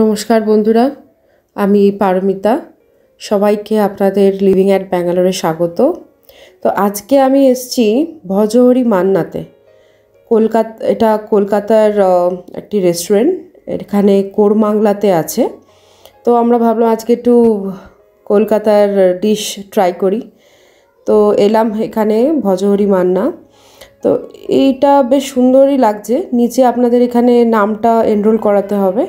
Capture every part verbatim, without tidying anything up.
নমস্কার বন্ধুরা, আমি পারমিতা। সবাইকে আপনাদের লিভিং অ্যাট ব্যাঙ্গালোরে স্বাগত। তো আজকে আমি এসেছি ভজহরি মান্নাতে। কলকাতা, এটা কলকাতার একটি রেস্টুরেন্ট, এখানে কোরমাংলাতে আছে। তো আমরা ভাবলাম আজকে একটু কলকাতার ডিশ ট্রাই করি, তো এলাম এখানে ভজহরি মান্না। তো এইটা বেশ সুন্দরই লাগছে। নিচে আপনাদের এখানে নামটা এনরোল করাতে হবে,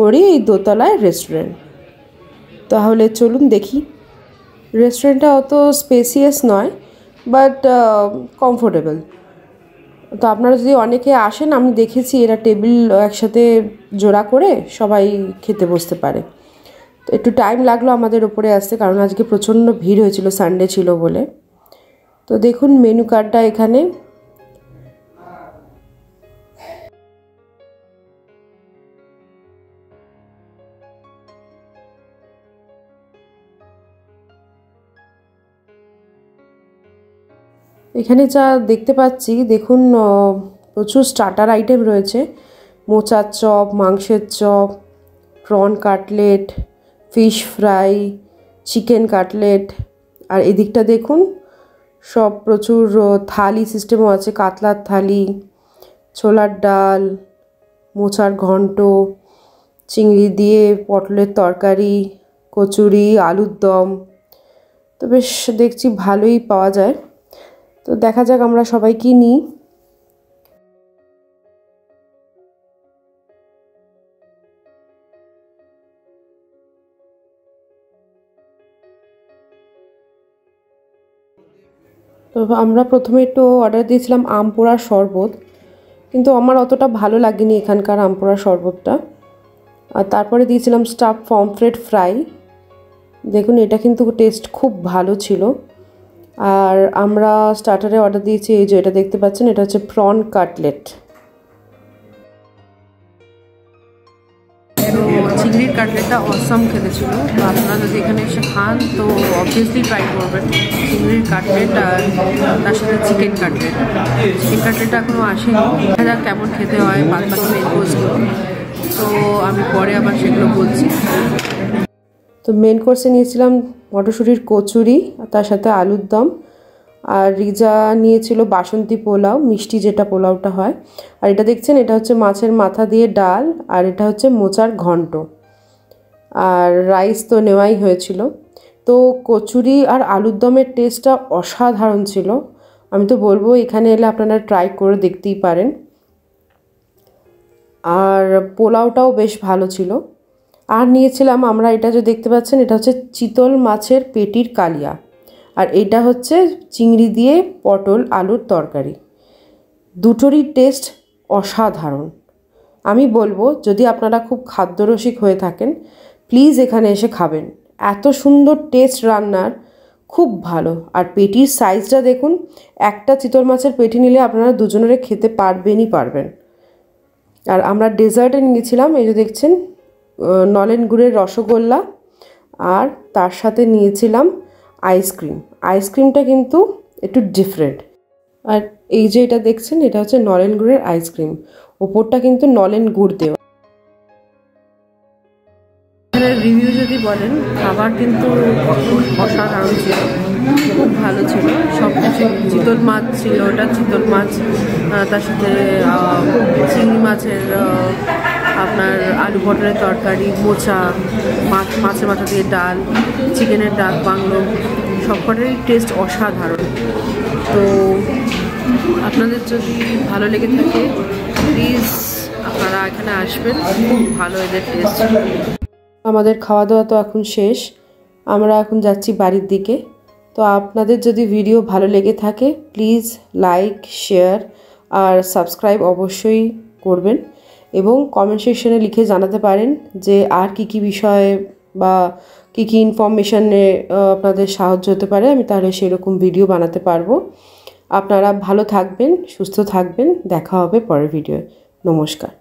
করি এই দোতলায় রেস্টুরেন্ট। তাহলে চলুন দেখি। রেস্টুরেন্টটা অত স্পেসিয়াস নয়, বাট কমফোর্টেবল। তো আপনারা যদি অনেকে আসেন, আমি দেখেছি এরা টেবিল একসাথে জোড়া করে সবাই খেতে বসতে পারে। তো একটু টাইম লাগলো আমাদের ওপরে আসতে, কারণ আজকে প্রচণ্ড ভিড় হয়েছিল, সানডে ছিল বলে। তো দেখুন মেনু কার্ডটা এখানে। এখানে যা দেখতে পাচ্ছি দেখুন, প্রচুর স্টার্টার আইটেম রয়েছে। মোচার চপ, মাংসের chop, prawn cutlet, fish fry, chicken cutlet. আর এদিকটা দেখুন সব প্রচুর থালি সিস্টেমও আছে, কাতলার থালি, ছোলার ডাল, মোচার ঘন্ট, চিংড়ি দিয়ে পটলের তরকারি, কচুরি, আলুর দম। তো বেশ দেখছি ভালোই পাওয়া যায়। তো দেখা যাক আমরা সবাই কি নিই। তো আমরা প্রথমে একটু অর্ডার দিয়েছিলাম আম পোড়ার শরবত, কিন্তু আমার অতটা ভালো লাগেনি এখানকার আম পোড়ার শরবতটা। আর তারপরে দিয়েছিলাম স্টাফ পমফ্রেট ফ্রাই, দেখুন এটা কিন্তু টেস্ট খুব ভালো ছিল। আর আমরা স্টার্টারে অর্ডার দিয়েছি, এই যে এটা দেখতে পাচ্ছেন, এটা হচ্ছে প্রন কাটলেট। চিংড়ির কাটলেটটা অসাম খেতে ছিল। তো আপনারা যদি এখানে এসে খান তো অবভিয়াসলি ট্রাই করবেন চিংড়ির কাটলেট, আর তার সাথে চিকেন কাটলেট। চিকেন কাটলেটটা এখনও আসেনি, দেখা যাক কেমন খেতে হয়। বাদ বাকি মেনকোর্সগুলো তো আমি পরে আবার সেগুলো বলছি। তো মেন কোর্সে নিয়েছিলাম মটরশুঁটির কচুরি, তার সাথে আলুর দম। আর রিজা নিয়েছিল বাসন্তী পোলাও, মিষ্টি যেটা পোলাওটা হয়। আর এটা দেখছেন, এটা হচ্ছে মাছের মাথা দিয়ে ডাল, আর এটা হচ্ছে মোচার ঘন্ট। আর রাইস তো নেওয়াই হয়েছিল। তো কচুরি আর আলুর দমের টেস্টটা অসাধারণ ছিল। আমি তো বলবো এখানে এলে আপনারা ট্রাই করে দেখতেই পারেন। আর পোলাওটাও বেশ ভালো ছিল। আর নিয়েছিলাম আমরা, এটা যে দেখতে পাচ্ছেন, এটা হচ্ছে চিতল মাছের পেটির কালিয়া, আর এটা হচ্ছে চিংড়ি দিয়ে পটল আলুর তরকারি। দুটোরই টেস্ট অসাধারণ। আমি বলবো যদি আপনারা খুব খাদ্যরসিক হয়ে থাকেন, প্লিজ এখানে এসে খাবেন। এত সুন্দর টেস্ট রান্নার, খুব ভালো। আর পেটির সাইজটা দেখুন, একটা চিতল মাছের পেটি নিলে আপনারা দুজনেরে খেতে পারবেনই পারবেন। আর আমরা ডেজার্টে নিয়েছিলাম, এই যে দেখছেন, নলেন গুড়ের রসগোল্লা, আর তার সাথে নিয়েছিলাম আইসক্রিম। আইসক্রিমটা কিন্তু একটু ডিফারেন্ট। আর এই যে এটা দেখছেন, এটা হচ্ছে নলেন গুড়ের আইসক্রিম, ওপরটা কিন্তু নলেন গুড় দেওয়া। রিভিউ যদি বলেন, খাবার কিন্তু অসাধারণ ছিল, খুব ভালো ছিল সব কিছু। চিতল মাছ ছিল, ওটা চিতল মাছ, তার সাথে চিংড়ি মাছের আপনার আলু পটলের তরকারি, মোচা, মাছ মাছের মাথা দিয়ে ডাল, চিকেনের ডাক বাংলো, সবকটারই টেস্ট অসাধারণ। তো আপনাদের যদি ভালো লেগে থাকে প্লিজ আপনারা এখানে আসবেন, খুব ভালো এদের টেস্ট। আমাদের খাওয়া দাওয়া তো এখন শেষ, আমরা এখন যাচ্ছি বাড়ির দিকে। তো আপনাদের যদি ভিডিও ভালো লেগে থাকে প্লিজ লাইক, শেয়ার আর সাবস্ক্রাইব অবশ্যই করবেন, এবং কমেন্ট সেকশনে লিখে জানাতে পারেন যে আর কি কি বিষয়ে বা কি কি ইনফরমেশানে আপনাদের সাহায্য হতে পারে। আমি তাহলে সেরকম ভিডিও বানাতে পারবো। আপনারা ভালো থাকবেন, সুস্থ থাকবেন, দেখা হবে পরের ভিডিওয়ে। নমস্কার।